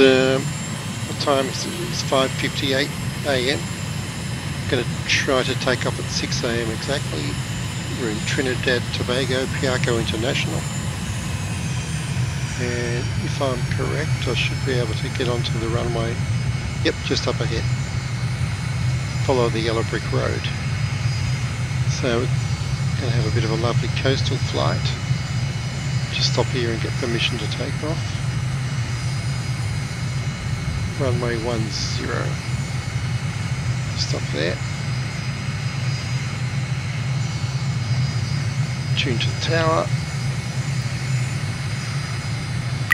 It's what time is it? It's 5:58 a.m. Going to try to take up at 6 a.m. exactly. We're in Trinidad, Tobago, Piarco International, and if I'm correct, I should be able to get onto the runway. Yep, just up ahead. Follow the yellow brick road. So we're going to have a bit of a lovely coastal flight. Just stop here and get permission to take off. Runway 10. Stop there. Tune to the tower.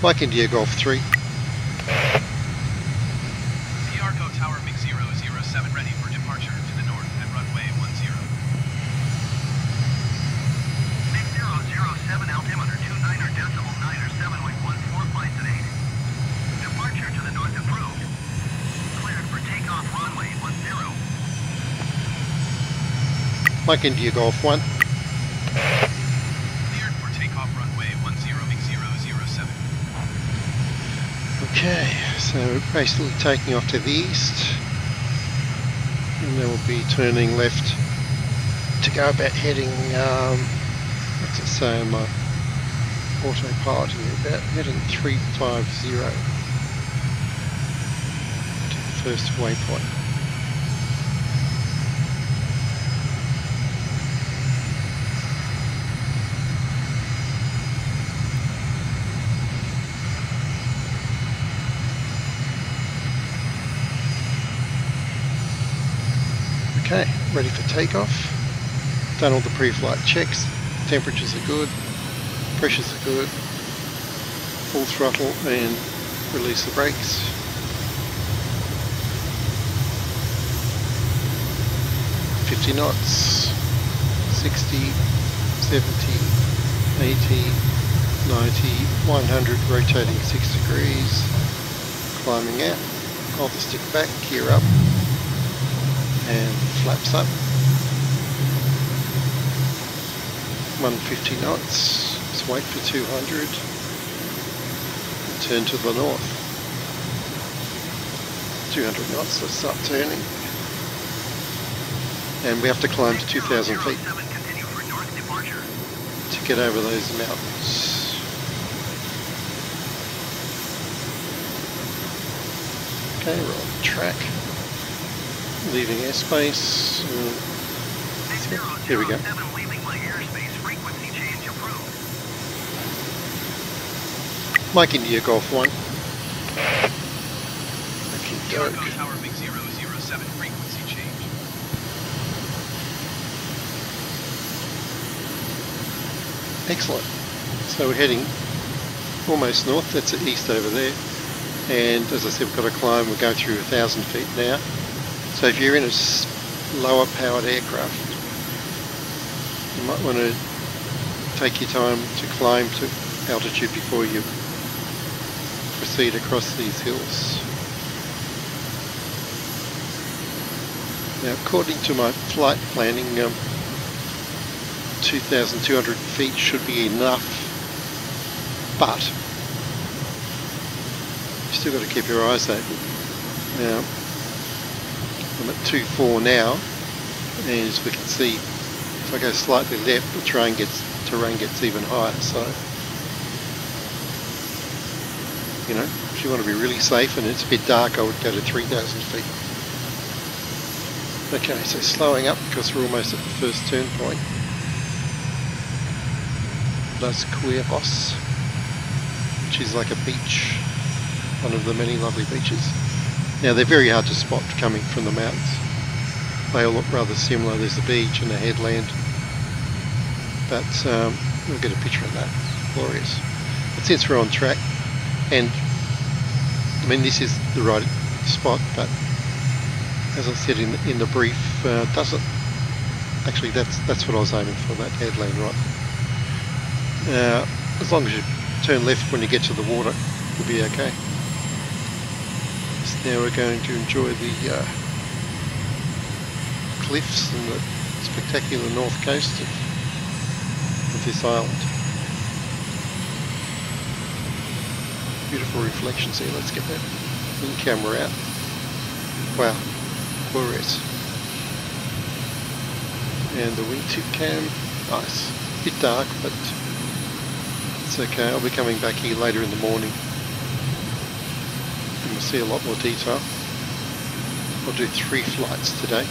Like India Golf 3. Piarco Tower Mix 007 ready for departure to the north at runway 10. Mix 007 altimeter 29.9 or 7.14 flights at 8. Departure to the north approved. Cleared for takeoff runway 10. Like India Golf 1. Okay, so we're basically taking off to the east, and then we'll be turning left to go about heading, what's it say on my autopilot here, about heading 350 to the first waypoint. Okay, ready for takeoff. Done all the pre-flight checks. Temperatures are good, pressures are good. Full throttle and release the brakes. knots, 60, 70, 80, 90, 100, rotating 6 degrees. Climbing out, hold the stick back, gear up, and flaps up. 150 knots, let's wait for 200, and turn to the north. 200 knots, let's start turning. And we have to climb to 2,000 feet to get over those mountains. Okay, we're on track. Leaving airspace. Here we go. Mike India Golf 1. Tower Mix 007 frequency change. Excellent. So we're heading almost north. That's the east over there. And as I said, we've got to climb. We're going through 1,000 feet now. So if you're in a lower powered aircraft, you might want to take your time to climb to altitude before you proceed across these hills. Now according to my flight planning, 2,200 feet should be enough, but you've still got to keep your eyes open. Now, I'm at 2.4 now, and as we can see, if I go slightly left, the terrain gets even higher. So, you know, if you want to be really safe and it's a bit dark, I would go to 3,000 feet. Okay, so slowing up because we're almost at the first turn point. Las Cuervas, which is like a beach, one of the many lovely beaches. Now they're very hard to spot coming from the mountains. They all look rather similar. There's a beach and a headland, but we'll get a picture of that. Glorious. But since we're on track, and I mean this is the right spot, but as I said in the brief, doesn't actually. That's what I was aiming for. That headland, right? As long as you turn left when you get to the water, you'll be okay. Now we're going to enjoy the cliffs and the spectacular north coast of this island. beautiful reflection. See, let's get that in camera out. Wow, glorious. And the wingtip cam, nice. A bit dark, but it's okay. I'll be coming back here later in the morning and we'll see a lot more detail. I'll do 3 flights today.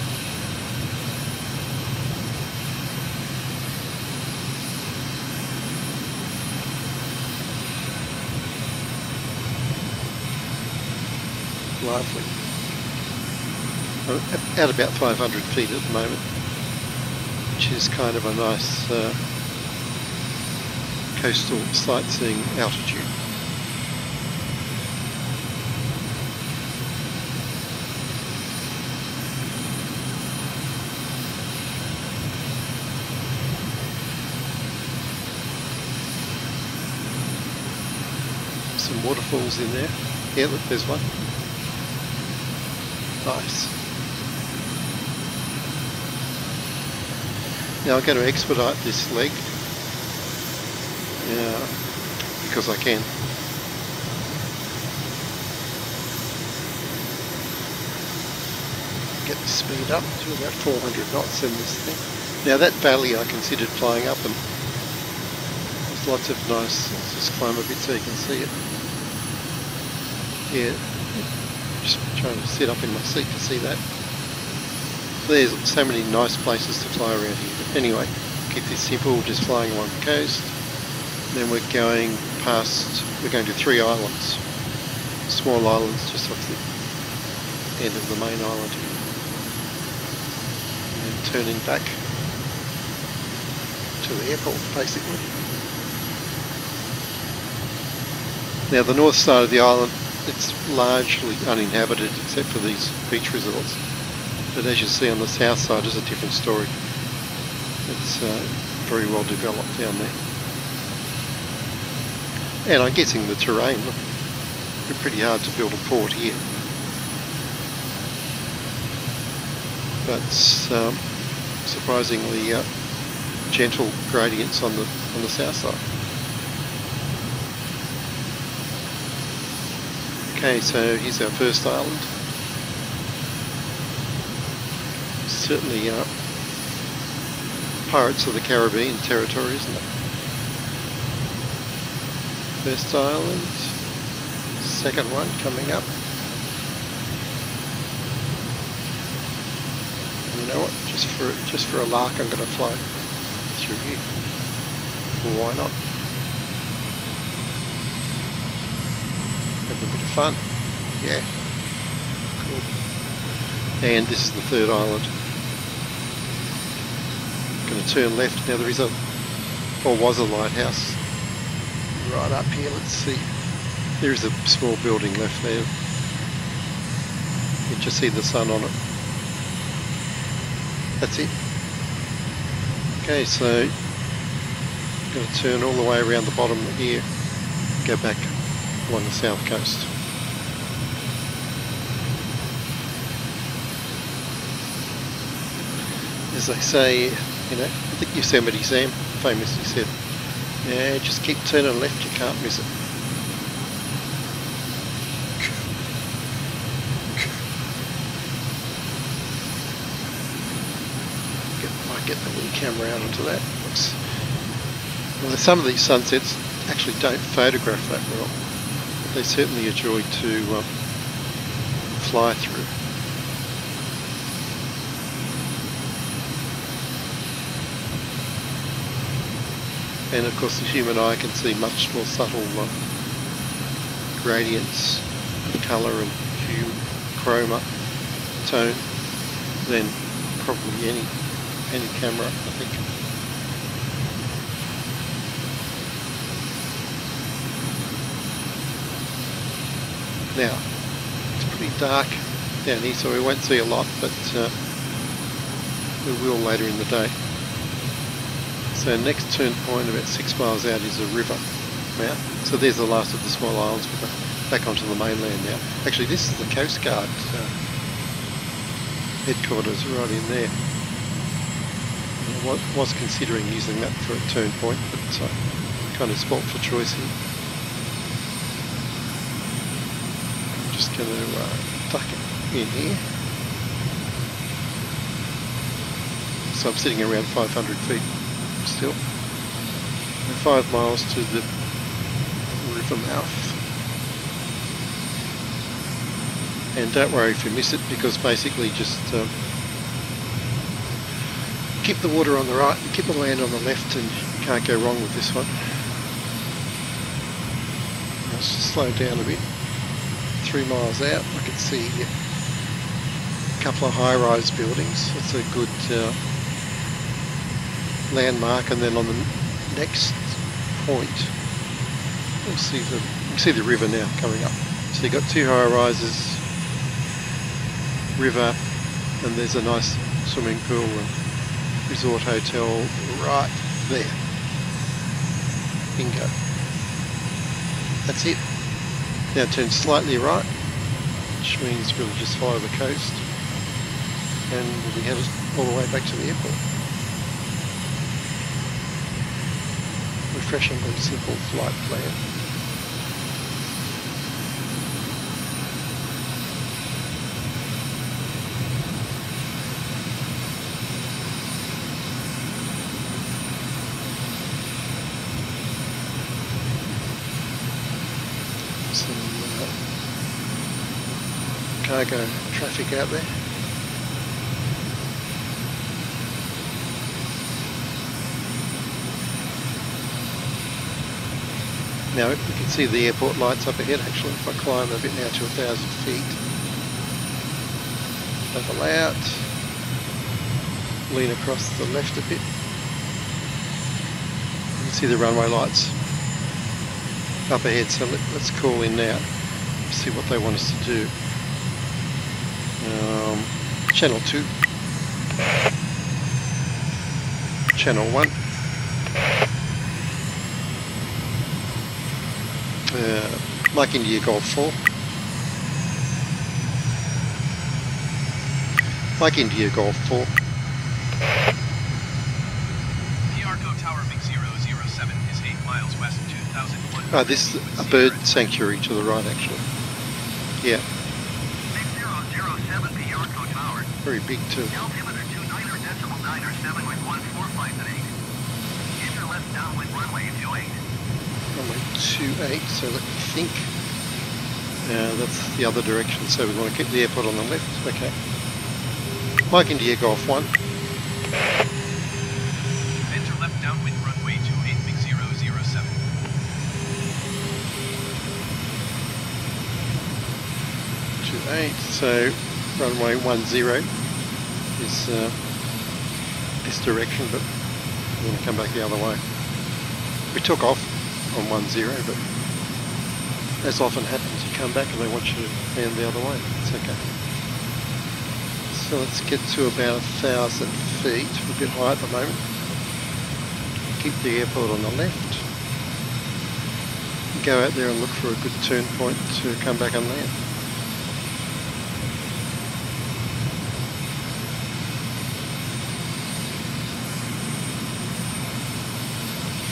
Lively. I'm at about 500 feet at the moment, which is kind of a nice coastal sightseeing altitude. Some waterfalls in there. Yeah, look, there's one. Nice. Now I'm going to expedite this leg, yeah, because I can. Get the speed up to about 400 knots in this thing. Now that valley I considered flying up, and there's lots of nice, let's just climb a bit so you can see it. Yeah. Just trying to sit up in my seat to see that. There's so many nice places to fly around here. But anyway, keep this simple, just flying along the coast. And then we're going past, we're going to 3 islands. Small islands just off the end of the main island here. And then turning back to the airport, basically. Now the north side of the island, it's largely uninhabited except for these beach resorts, but as you see on the south side is a different story. It's very well developed down there, and I'm guessing the terrain, it's pretty hard to build a port here, but surprisingly gentle gradients on the south side. Okay, so here's our first island. Certainly Pirates of the Caribbean territory, isn't it? First island, second one coming up. And you know what? Just for a lark, I'm going to fly through here. Well, why not? A bit of fun, yeah, cool. And this is the third island. I'm going to turn left. Now there is was a lighthouse right up here. Let's see, there is a small building left there. You can just see the sun on it. That's it. Okay, so I'm going to turn all the way around the bottom here, go back along the south coast. As they say, you know, I think Yosemite Sam famously said, yeah, just keep turning left, you can't miss it. Might get the wing camera out onto that. Oops. Well, some of these sunsets actually don't photograph that well. They certainly a joy to fly through. And of course the human eye can see much more subtle gradients of colour and hue, chroma, tone, than probably any camera, I think. Now, it's pretty dark down here, so we won't see a lot, but we will later in the day. So next turn point, about 6 miles out, is a river mouth. So there's the last of the small islands. We're back onto the mainland now. Actually, this is the Coast Guard headquarters right in there. I was considering using that for a turn point, but kind of spoilt for choice here. just going to tuck it in here. So I'm sitting around 500 feet still, and 5 miles to the river mouth. And don't worry if you miss it, because basically just keep the water on the right, keep the land on the left, and you can't go wrong with this one. Let's just slow down a bit. 3 miles out, I can see a couple of high-rise buildings. That's a good landmark. And then on the next point, we'll see the, you can see the river now coming up. So you've got two high-rises, river, and there's a nice swimming pool and resort hotel right there. Bingo. That's it. Now turn slightly right, which means we'll just follow the coast, and we'll be headed all the way back to the airport. Refreshingly simple flight plan. Cargo traffic out there. Now you can see the airport lights up ahead. Actually, if I climb a bit now to 1,000 feet, level out, lean across the left a bit, you can see the runway lights up ahead. So let's call in now, see what they want us to do. Channel 2, Channel 1, Mike India Golf 4, Mike India Golf 4, Piarco Tower Mix 007 is 8 miles west, 2001. Oh, this is a bird sanctuary to the right, actually. Yeah. Very big too. Altimeter 29.9 or 7 with 145 and 8. Enter left downwind runway 28. Runway 28. So let me think. That's the other direction. So we want to keep the airport on the left. Okay. Mike India Golf 1. Enter left downwind runway 28. Mix 007. So. Runway 10 is this direction, but we're going to come back the other way. We took off on 10, but as often happens, you come back and they want you to land the other way. It's okay. So let's get to about 1,000 feet. We're a bit high at the moment. Keep the airport on the left. Go out there and look for a good turn point to come back and land.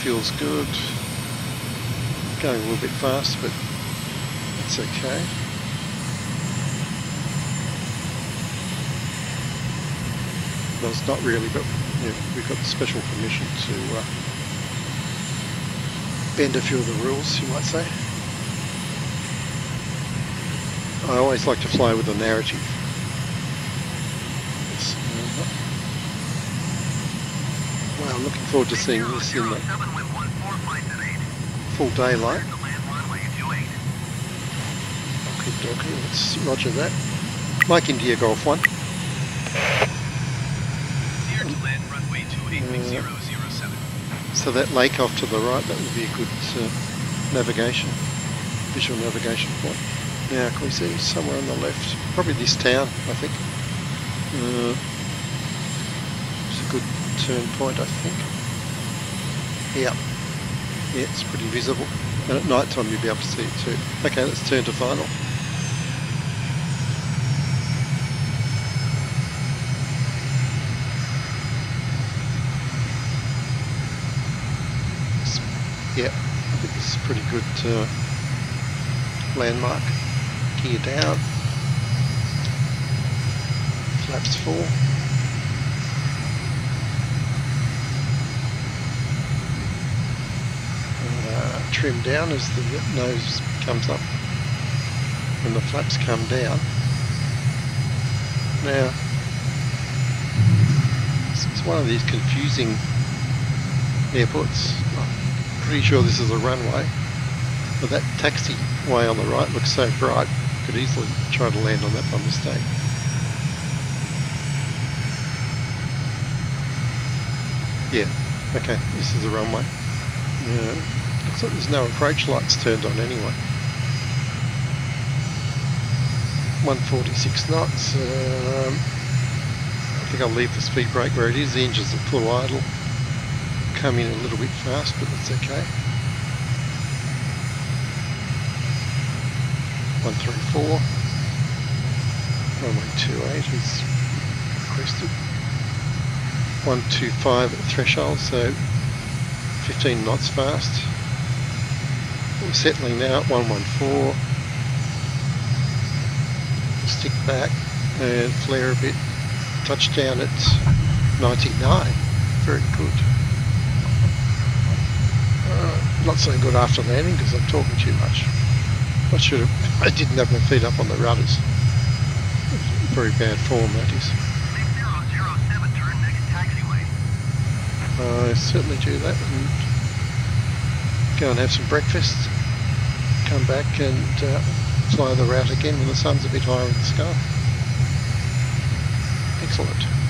Feels good. Going a little bit fast, but it's okay. No, it's not really, but yeah, we've got special permission to bend a few of the rules, you might say. I always like to fly with a narrative. Wow, I'm looking forward to seeing this in the full daylight. Okay, dokie, let's roger that. Mike India Golf 1. So that lake off to the right, that would be a good navigation, visual navigation point. Now, can we see somewhere on the left? Probably this town, I think. It's a good turn point, I think. Yeah, yeah, it's pretty visible, and at night time you'll be able to see it too. Okay, let's turn to final. Yeah, I think this is a pretty good landmark. gear down, flaps full. Trim down as the nose comes up and the flaps come down. Now, it's one of these confusing airports. I'm pretty sure this is a runway, but that taxiway on the right looks so bright, you could easily try to land on that by mistake. Yeah, okay, this is the runway. Yeah. Looks like there's no approach lights turned on anyway. 146 knots. I think I'll leave the speed brake where it is. The engines are full idle. Come in a little bit fast, but that's okay. 134. Runway 28 is requested. 125 at threshold, so 15 knots fast. We're settling now at 114. Stick back and flare a bit. Touchdown at 99. Very good. Not so good after landing because I'm talking too much. I should have. I didn't have my feet up on the rudders. Very bad form that is. 007, turn next taxiway. I certainly do that. And go and have some breakfast, come back and fly the route again when the sun's a bit higher in the sky. Excellent.